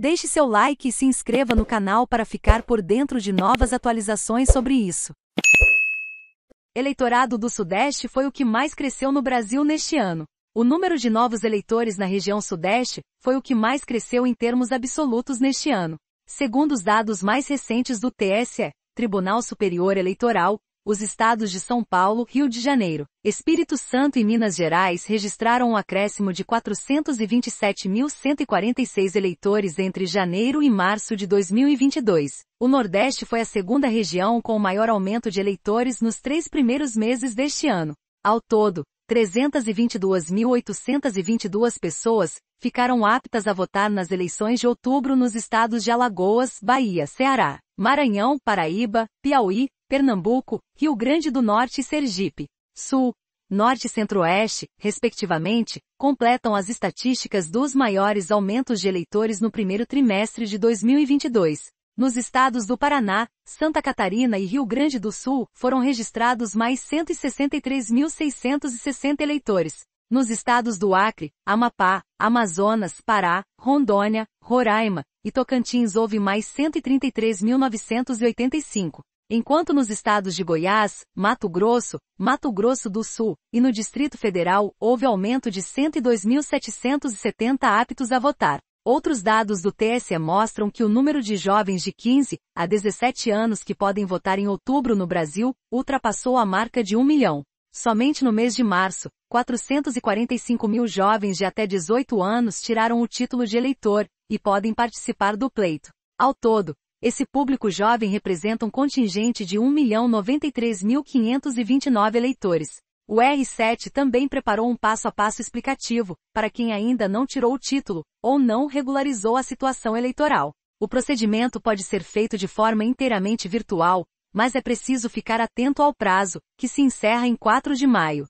Deixe seu like e se inscreva no canal para ficar por dentro de novas atualizações sobre isso. Eleitorado do Sudeste foi o que mais cresceu no Brasil neste ano. O número de novos eleitores na região Sudeste foi o que mais cresceu em termos absolutos neste ano. Segundo os dados mais recentes do TSE, Tribunal Superior Eleitoral, os estados de São Paulo, Rio de Janeiro, Espírito Santo e Minas Gerais registraram um acréscimo de 427.146 eleitores entre janeiro e março de 2022. O Nordeste foi a segunda região com o maior aumento de eleitores nos três primeiros meses deste ano. Ao todo, 322.822 pessoas ficaram aptas a votar nas eleições de outubro nos estados de Alagoas, Bahia, Ceará, Maranhão, Paraíba, Piauí, Pernambuco, Rio Grande do Norte e Sergipe, Sul, Norte e Centro-Oeste, respectivamente, completam as estatísticas dos maiores aumentos de eleitores no primeiro trimestre de 2022. Nos estados do Paraná, Santa Catarina e Rio Grande do Sul, foram registrados mais 163.660 eleitores. Nos estados do Acre, Amapá, Amazonas, Pará, Rondônia, Roraima e Tocantins houve mais 133.985. Enquanto nos estados de Goiás, Mato Grosso do Sul e no Distrito Federal houve aumento de 102.770 aptos a votar. Outros dados do TSE mostram que o número de jovens de 15 a 17 anos que podem votar em outubro no Brasil ultrapassou a marca de 1 milhão. Somente no mês de março, 445.000 jovens de até 18 anos tiraram o título de eleitor e podem participar do pleito. Ao todo, esse público jovem representa um contingente de 1.093.529 eleitores. O R7 também preparou um passo a passo explicativo para quem ainda não tirou o título ou não regularizou a situação eleitoral. O procedimento pode ser feito de forma inteiramente virtual, mas é preciso ficar atento ao prazo, que se encerra em 4 de maio.